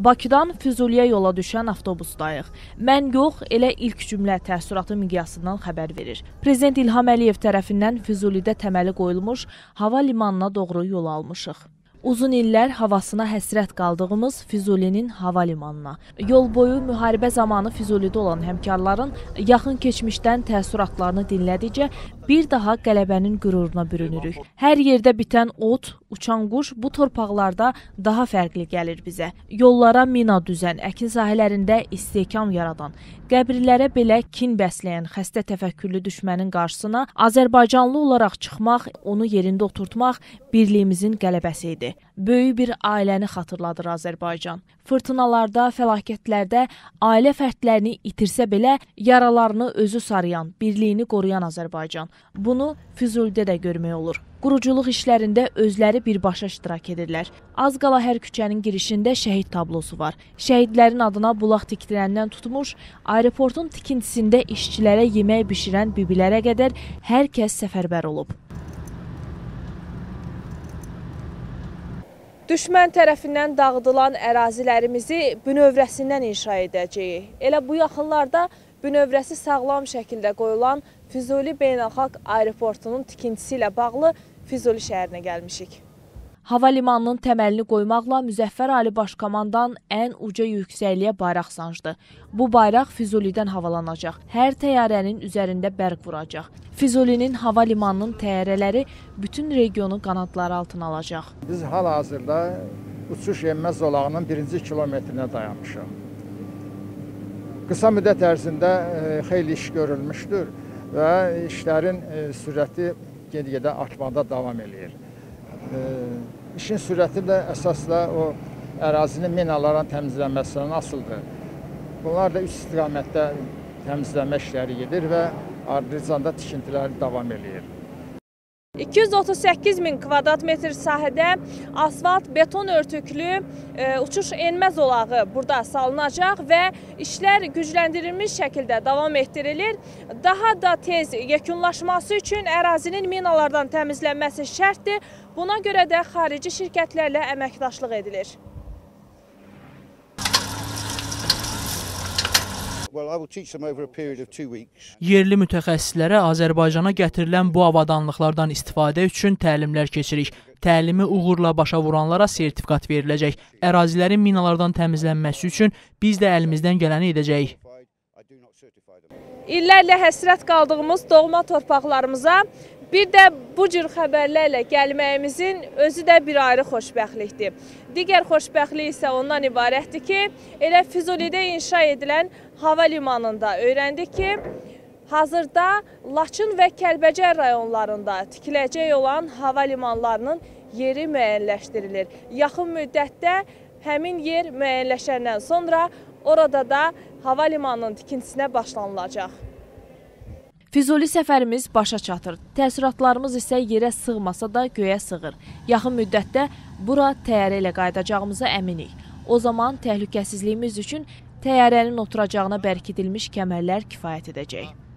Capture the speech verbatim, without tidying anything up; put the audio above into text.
Bakıdan Füzuliyə yola düşən avtobusdayıq. Mən yox, elə ilk cümlə təəssüratı miqyasından xəbər verir. Prezident İlham Əliyev tərəfindən Füzulidə təməli qoyulmuş hava limanına doğru yol almışıq. Uzun illər havasına həsrət qaldığımız Füzulinin hava limanına. Yol boyu müharibə zamanı Füzulidə olan həmkarların yaxın keçmişdən təəssüratlarını dinlədikcə bir daha qələbənin qüruruna bürünürük. Hər yerdə bitən ot, uçan quş bu torpaqlarda daha fərqli gəlir bizə. Yollara mina düzən, əkin sahələrində istehkam yaradan, qəbirlərə belə kin bəsləyən xəstə təfəkküllü düşmənin qarşısına Azərbaycanlı olaraq çıxmaq, onu yerində oturtmaq birliyimizin qələbəsi idi. Böyük bir ailəni xatırladır Azərbaycan. Fırtınalarda, fəlakətlərdə ailə fərdlərini itirsə belə yaralarını özü sarayan, birliyini qoruyan Azərbaycan. Bunu Füzulidə də görmək olur. Quruculuq işlərində özləri birbaşa iştirak edirlər. Azqala hər küçənin girişində şəhid tablosu var. Şəhidlərin adına bulaq tikdirəndən tutmuş, aeroportun tikintisində işçilərə yemək bişirən bibilərə qədər hər kəs səfərbər olub. Düşmən tərəfindən dağıdılan ərazilərimizi bünövrəsindən inşa edəcəyik. Elə bu yaxınlarda bünövrəsi sağlam şəkildə qoyulan Füzuli Beynəlxalq Aeroportunun tikintisi ilə bağlı Füzuli şəhərinə gəlmişik. Hava limanının təməlini qoymaqla Müzəffər Ali Başkomandan ən uca yüksəkliyə bayraq sancdı. Bu bayraq Füzulidən havalanacaq, hər təyyarənin üzərində bərq vuracaq. Füzulinin hava limanının təyyarələri bütün regionu qanadları altına alacaq. Biz hal-hazırda uçuş enmə zolağının birinci kilometrinə dayanmışıq. Qısa müddət ərzində xeyli iş görülmüşdür və işlərin sürəti ged-gedə artmada davam edir. İşin sürəti də əsasla o ərazinin minalardan təmizlənməsindən asıldır. Bunlar da üç istiqamətdə təmizlənmə işləri gedir və ardından da tikintiləri davam edir. iki yüz otuz səkkiz min kvadrat metr sahədə asfalt, beton örtüklü uçuş enmə zolağı burada salınacaq və işlər gücləndirilmiş şəkildə davam etdirilir. Daha da tez yekunlaşması üçün ərazinin minalardan təmizlənməsi şərtdir. Buna görə də xarici şirkətlərlə əməkdaşlıq edilir. Yerli mütəxəssislərə Azərbaycana gətirilən bu avadanlıqlardan istifadə üçün təlimlər keçirik. Təlimi uğurla başa vuranlara sertifikat veriləcək. Ərazilərin minalardan təmizlənməsi üçün biz də əlimizdən gələni edəcəyik. İllərlə həsrət qaldığımız doğma torpaqlarımıza bir də bu cür xəbərlərlə gəlməyimizin özü də bir ayrı xoşbəxtlikdir. Digər xoşbəxtlik isə ondan ibarətdir ki, elə Füzulidə inşa edilən hava limanında öyrəndik ki, hazırda Laçın və Kəlbəcər rayonlarında tikiləcək olan hava limanlarının yeri müəyyənləşdirilir. Yaxın müddətdə həmin yer müəyyənləşəndən sonra orada da hava limanının tikintisinə başlanılacaq. Füzuli səfərimiz başa çatır, təəssüratlarımız isə yerə sığmasa da göyə sığır. Yaxın müddətdə bura təyyarə ilə qayıdacağımıza əminik. O zaman təhlükəsizliyimiz üçün təyyarənin oturacağına bərkidilmiş kəmərlər kifayət edəcək.